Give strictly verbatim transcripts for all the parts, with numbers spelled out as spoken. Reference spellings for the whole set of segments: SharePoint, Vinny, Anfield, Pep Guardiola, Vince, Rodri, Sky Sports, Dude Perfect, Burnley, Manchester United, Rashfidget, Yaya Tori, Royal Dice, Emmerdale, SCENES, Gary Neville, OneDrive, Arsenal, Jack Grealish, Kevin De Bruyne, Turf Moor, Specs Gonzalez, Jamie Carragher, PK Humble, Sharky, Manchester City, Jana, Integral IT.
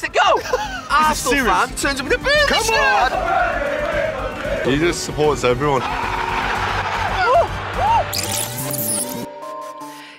that's it, go! Arsenal fan turns up with a Burnley Come shirt. on! He just supports everyone.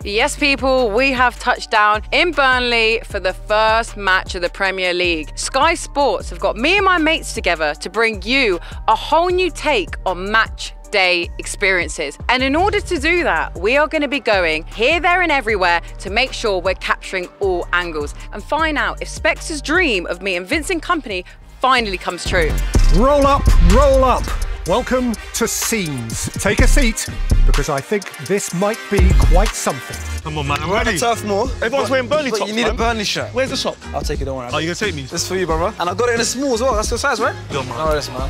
Yes, people, we have touched down in Burnley for the first match of the Premier League. Sky Sports have got me and my mates together to bring you a whole new take on match day experiences. And in order to do that, we are going to be going here, there and everywhere to make sure we're capturing all angles and find out if Specs' dream of me and Vince and company finally comes true. Roll up, roll up. Welcome to Scenes. Take a seat, because I think this might be quite something. Come on, man, I'm ready. Turf Moor. Everyone's wearing Burnley tops, you need man. a Burnley shirt. Where's the shop? I'll take it, don't worry. Are oh, you going to take me? This is for you, brother. And I got it in a small as well. That's your size, right? Yo, man. No, listen, man.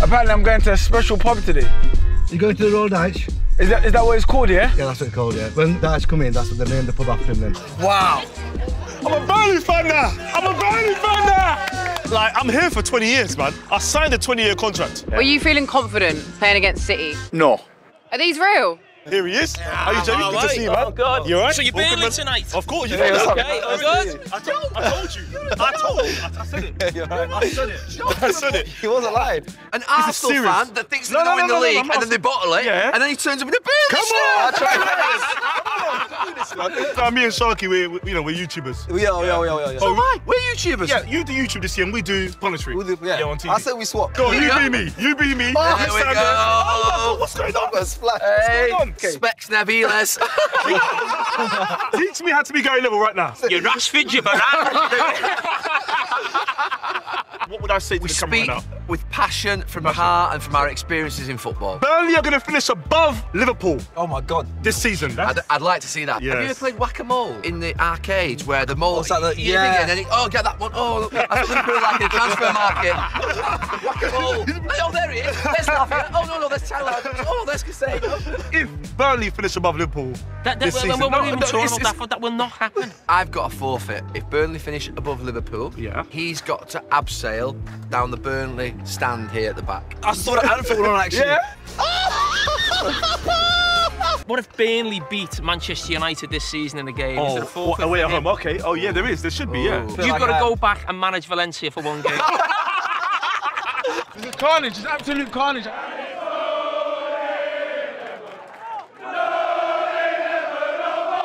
Apparently, I'm going to a special pub today. You're going to the Royal Dice? Is that, is that what it's called, yeah? Yeah, that's what it's called, yeah. When Dice come in, that's what they named the pub after him then. Wow. I'm a Burnley fan now! I'm a Burnley fan now! Like, I'm here for twenty years, man. I signed a twenty-year contract. Yeah. Were you feeling confident playing against City? No. Are these real? Here he is. How yeah, are you, Jamie? Right. Good to see you, man. Oh, God. You all right? So you're Burnley tonight? Of course. You yeah, yeah, okay. Oh, God. I told, I told you. I told you. I, I said it. Yeah, right. I said it. I said it. He wasn't lying. An Arsenal fan that thinks they're going to win the league, and then they bottle it, yeah. and then he turns up in a Burnley Come on. I tried this. Now, me and Sharky, we, we, you know, we're YouTubers. We are, we are, we are. We are yeah. So am I. We're YouTubers. Yeah, you do YouTube this year and we do commentary. We'll do, yeah. yeah, on T V. I said we swap. Go on, you yeah. be me. You be me. Oh, here we go. Oh, what's going on? What's going on? Okay. Specs Nabiles. Teach me how to be Gary Neville right now. You're Rashfidget, but what would I say to we the camera speak right now? With passion, from passion. heart and from our experiences in football. Burnley are going to finish above Liverpool. Oh my God. This season. I'd, I'd like to see that. Yes. Have you ever played whack-a-mole in the arcade where the mole is like, yeah. and then it, oh, get that one. Oh, look, I thought we were like in a transfer market. Whack-a-mole. Oh, there he is. There's Lafayette. Oh, no, no, there's Taylor. Oh, there's Casey. If Burnley finish above Liverpool that, that, this season. We're, we're, we're no, no, it's, it's, that will not happen. I've got a forfeit. If Burnley finish above Liverpool, yeah. he's got to abseil down the Burnley stand here at the back. I saw the Anfield one actually. Yeah. What if Burnley beat Manchester United this season in a game? Oh, is there a away at home, okay. Oh yeah, there is. There should be. Ooh. Yeah. You've like got to go back and manage Valencia for one game. There's a carnage. There's absolute carnage.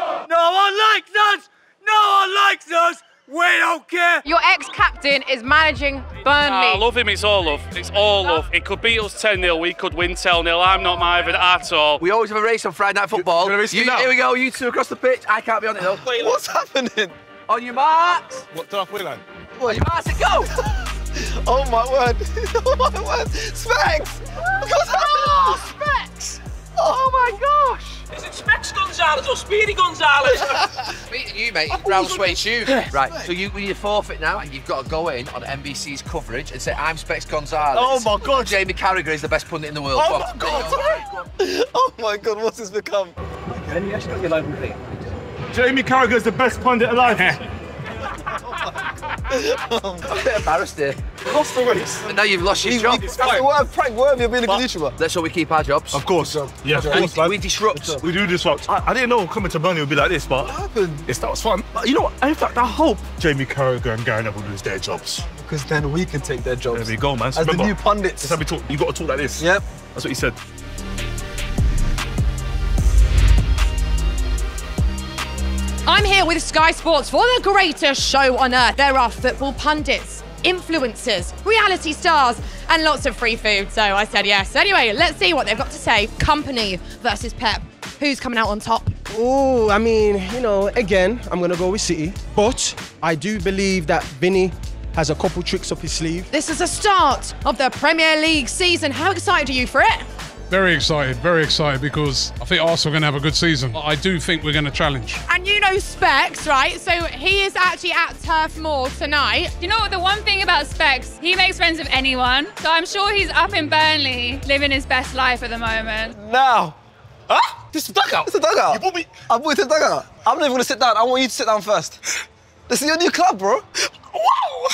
No one likes us. No one likes us. We don't care! Your ex-captain is managing Burnley. Nah, I love him, it's all love. It's all love. It could beat us ten nil, we could win ten nil. I'm not mad at all. We always have a race on Friday Night Football. You, you, you, here we go, you two across the pitch. I can't be on it though. What's happening? On your marks! What, turn off Willan? On your marks, go! Oh my word! Oh my word! Specs! What's oh, Specs! Oh my gosh! Is it Specs Gonzalez or Speedy Gonzalez? Beating you, mate. Brown suede shoes. Right, so you we need a forfeit now. You've got to go in on N B C's coverage and say, I'm Specs Gonzalez. Oh, my God. Jamie Carragher is the best pundit in the world. Oh, my God. Oh, my God. What's this become? Then you actually got your live thing. Jamie Carragher is the best pundit alive. I'm a bit embarrassed here. Lost the race. Now you've lost your job. That's the word, prank worm, you're being a good YouTuber. That's how we keep our jobs. Of course. Yeah, of course, man. We disrupt. We do disrupt. I, I didn't know coming to Burnley would be like this, but... What happened? It's, that was fun. But you know what? In fact, I hope Jamie Carragher and Gary Neville lose their jobs. Because then we can take their jobs. There we go, man. So As remember, the new pundits. That's how we talk. You've got to talk like this. Yep. That's what he said. I'm here with Sky Sports for the greatest show on earth. There are football pundits, influencers, reality stars, and lots of free food, so I said yes. Anyway, let's see what they've got to say. Company versus Pep. Who's coming out on top? Oh, I mean, you know, again, I'm going to go with City, but I do believe that Vinny has a couple tricks up his sleeve. This is the start of the Premier League season. How excited are you for it? Very excited, very excited, because I think Arsenal are going to have a good season. I do think we're going to challenge. And you know Specs, right? So he is actually at Turf Moor tonight. You know what, the one thing about Specs, he makes friends with anyone. So I'm sure he's up in Burnley, living his best life at the moment. Now. Huh? This is a dugout. This is a dugout. You bought me. I bought it a dugout. I'm not even going to sit down. I want you to sit down first. This is your new club, bro. Wow.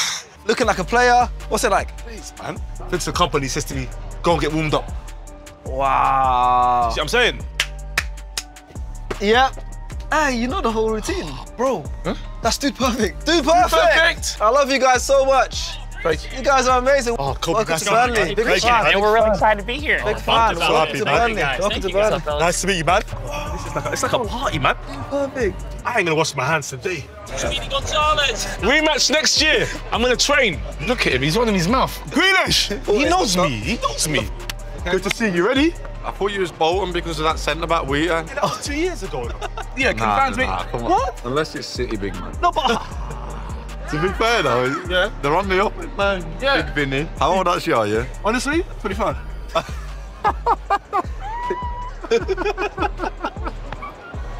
Looking like a player. What's it like? Please, man. Since the company says to me, go and get warmed up. Wow. See what I'm saying? Yep. Hey, you know the whole routine. Bro, huh? That's Dude Perfect. Dude Perfect. Perfect. I love you guys so much. Thank you. You guys are amazing. Oh, cool. Welcome to Burnley. Big fan. We're really excited to be here. Big fan. Welcome to Burnley. Welcome to Burnley. Nice to meet you, man. Oh, this is like a, it's like a party, man. Perfect. I ain't gonna wash my hands today. Jamie Gonzalez. Rematch next year. I'm gonna train. Look at him. He's running his mouth. Grealish. He knows me. He knows me. Good to see you. Ready? I thought you was Bolton because of that centre-back week. Yeah, that was two years ago. Yeah, can nah, fans nah, make... What? Unless it's City, big man. No, but... To be fair, though, yeah, they're on the up, man. Yeah. Big Vinny. How old actually are you? Honestly, twenty-five.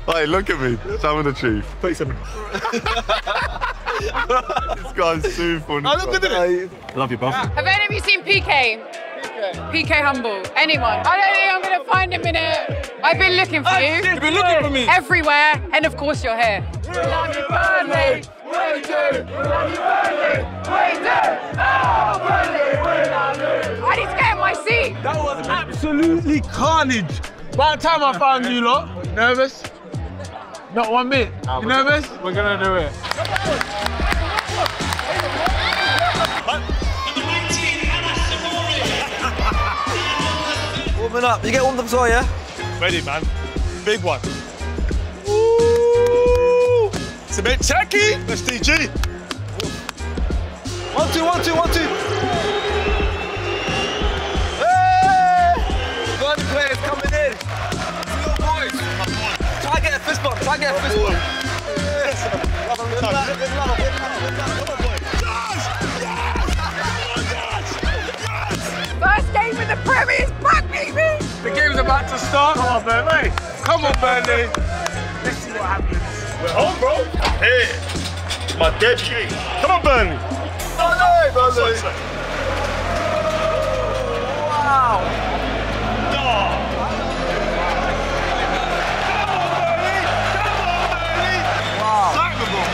Hey, look at me. Sam and the Chief. thirty-seven. This guy's too funny. I look at it. I love you, bro. Have any of you seen P K? P K Humble. Anyone? I don't think I'm going to find him in a... I've been looking for you. You've been looking for me. Everywhere. And of course you're here. We love you, Burnley. We do. We love you, Burnley. We do. Oh, Burnley. We love you. I need to get in my seat. That was absolutely carnage. By the time I found you lot, nervous? Not one bit. You nervous? We're going to do it. Up. You get one of them, so yeah? Ready, man. Big one. Woo! It's a bit tacky. Let's D G. One, two, one, two, one, two. Hey! We've got the players coming in. Your boys. Try and get a fist bump. Try and get a fist bump. First game in the Premier is back, baby. The game's about to start. Come on, Burnley. Come on, Burnley. Let's see what happens. We're home, bro. I'm here. It's my debut. Come on, Burnley. Oh, no, Burnley. Wow. No. Come on, Burnley. Come on, Burnley. Wow. Sackable.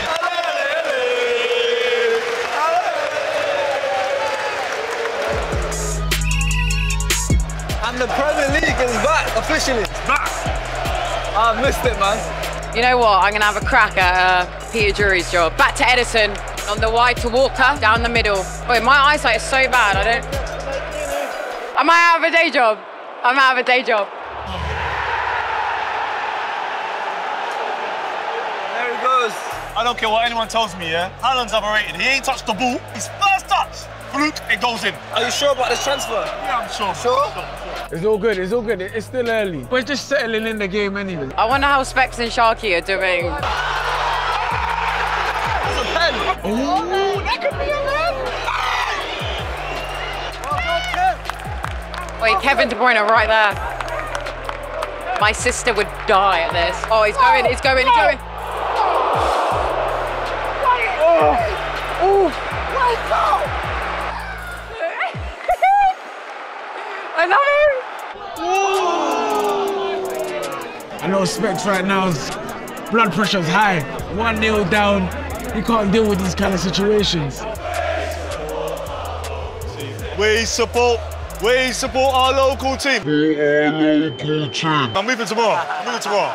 And the Premier League is back, officially. It's back. I've missed it, man. You know what? I'm going to have a crack at uh, Peter Drury's job. Back to Edison, on the wide to Walker, down the middle. Boy, my eyesight is so bad, I don't... I might have a day job. I might have a day job. There he goes. I don't care what anyone tells me, yeah? Haaland's overrated. He ain't touched the ball. His first touch, fluke, it goes in. Are you sure about this transfer? Yeah, I'm sure. Sure? sure. It's all good, it's all good. It's still early. We're just settling in the game anyway. I wonder how Specs and Sharky are doing. That's a pen. Ooh, that could be a pen. Oh, wait, Kevin De Bruyne right there. My sister would die at this. Oh, he's going, he's going, he's going. Oh, oh. I love him! I know Specs right now, blood pressure's high. One nil down, he can't deal with these kind of situations. We support, we support our local team. We are local team. I'm moving tomorrow, I'm moving tomorrow.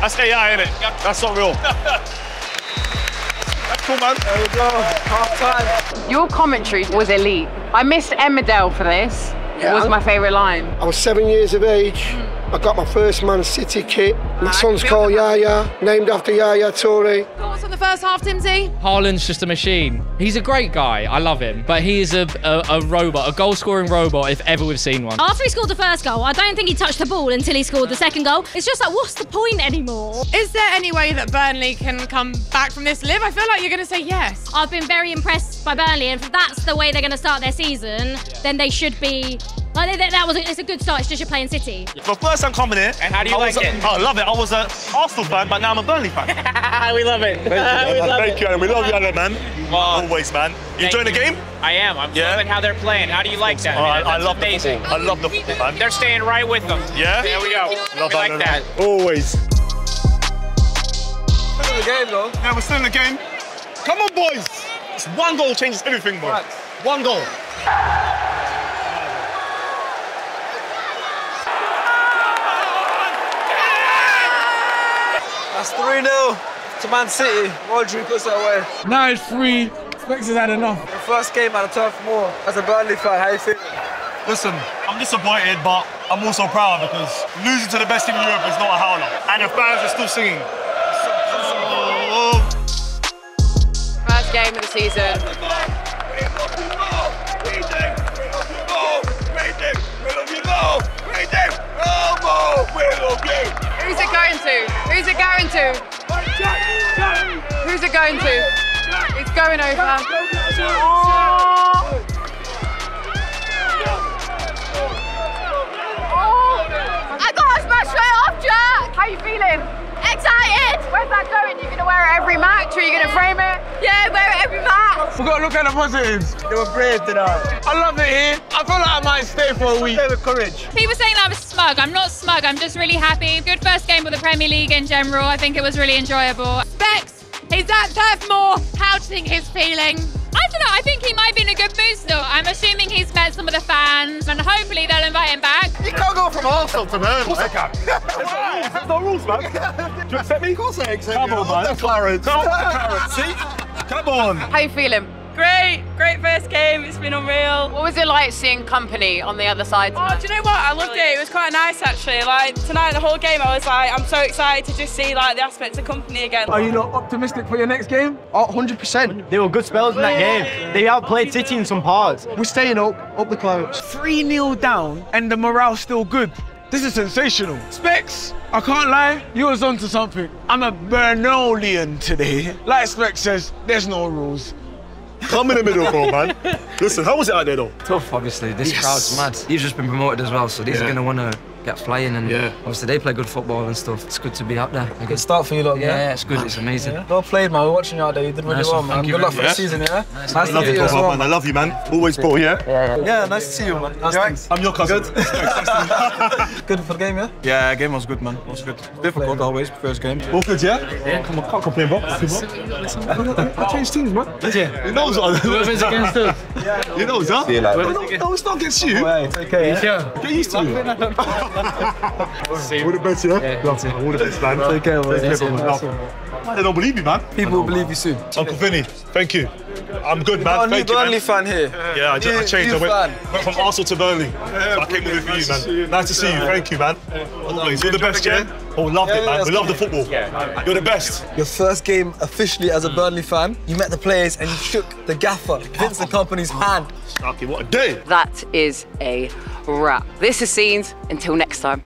That's A I, innit? Yep. That's not real. That's cool, man. There we go. Half time. Your commentary was elite. I missed Emmerdale for this. Yeah, it was I'm, my favourite line. I was seven years of age. Mm. I got my first Man City kit. My I son's called Yaya, named after Yaya Tori. Thoughts on the first half, Timsy? Haaland's just a machine. He's a great guy. I love him. But he is a, a, a robot, a goal-scoring robot, if ever we've seen one. After he scored the first goal, I don't think he touched the ball until he scored the second goal. It's just like, what's the point anymore? Is there any way that Burnley can come back from this, Liv? I feel like you're going to say yes. I've been very impressed by Burnley, and if that's the way they're going to start their season, yeah. then they should be... Well, that, that was a, it's a good start, it's just you're playing City. My first time coming here. And how do you I like was, it? I love it. I was an Arsenal fan, but now I'm a Burnley fan. We love it. Thank you, man. Thank you, and we love you, man. Well, always, man. You enjoying the game? I am. I'm yeah. loving how they're playing. How do you like that? Oh, I, I love amazing. The football. I love the football, man. They're staying right with them. Yeah? There we go. Love we that, like that. Always. in the game, though. Yeah, we're still in the game. Come on, boys. It's one goal changes everything, bro. Right. One goal. That's three nil to Man City. Rodri puts it away. Now it's three. Specs has had enough. The first game at the Turf Moor. As a Burnley fan, how you feeling? Listen, I'm disappointed, but I'm also proud because losing to the best team in Europe is not a howler. And the fans are still singing. First game of the season. Who's it going to? Who's it going to? Who's it going to? It's going over. How you feeling? Excited! Where's that going? You're gonna wear it every match or are you gonna frame it? Yeah, wear it every match! We've got to look at the positives. They were brave tonight. I love it here. I feel like I might stay for a week. Stay with courage. People saying that I was smug. I'm not smug, I'm just really happy. Good first game of the Premier League in general. I think it was really enjoyable. Specs, he's at Turf Moor. How do you think he's feeling? I don't know, I think he might be in a good mood still. I'm assuming he's met some of the fans and hopefully they'll invite him back. You can't go from Arsenal to Burnley. Of course I can. That's not rules, man. Do you accept me? Of course I accept you. Come on, man. Clarence. Come on, Clarence. See? Come on. How you feeling? Great. Great first game. It's been unreal. What was it like seeing company on the other side tonight? Oh, do you know what? I loved it. It was quite nice, actually. Like, tonight, the whole game, I was like, I'm so excited to just see, like, the aspects of company again. Are you not optimistic for your next game? Oh, one hundred percent. They were good spells in that game. They outplayed City in some parts. We're staying up, up the clouds. three nil down, and the morale's still good. This is sensational. Specs, I can't lie, you was onto something. I'm a Burnolian today. Like Specs says, there's no rules. Come in the middle, bro, man. Listen, how was it out there, though? Tough, obviously. This yes. crowd's mad. They've just been promoted as well, so these yeah. are going to want to get flying. And yeah. obviously, they play good football and stuff. It's good to be out there. A good start for you, lot. Yeah, yeah, it's good. It's amazing. Yeah. Well played, man. We're watching you out there. You did really nice well, man. Good luck for yeah. the season, yeah? Nice nice to love you, bro, well, man. I love you, man. Always ball, yeah? Yeah, yeah. yeah nice to see you, man. Nice nice I'm your cousin. Good. Good for the game, yeah? Yeah, game was good, man. It was good. Difficult always, first game. All good, yeah? yeah. Come on, can't complain, bro. I changed teams, man. Yeah. You know Whoever's against us. Yeah, you know us, huh? No, it's not against you. It's okay, yeah? Get used to it. All the best, yeah? yeah Love all the best, man. Take care, man. Take care, man. They don't believe me, man. People will believe you soon. Uncle Vinny, thank you. I'm good, You're man. Thank you, man. I'm a Burnley fan here. Yeah, yeah I, just, I changed. I went, went from Arsenal to Burnley. Yeah, so I came over for nice you, man. To you. Nice to see you. Thank you, man. Always. You're the best, yeah? Oh, we loved yeah, it, man. We love the football. Yeah. You're the best. Your first game officially as a Burnley fan, you met the players and you shook the gaffer, Vince and company's hand. Sharky, what a day. That is a wrap. This is Scenes. Until next time.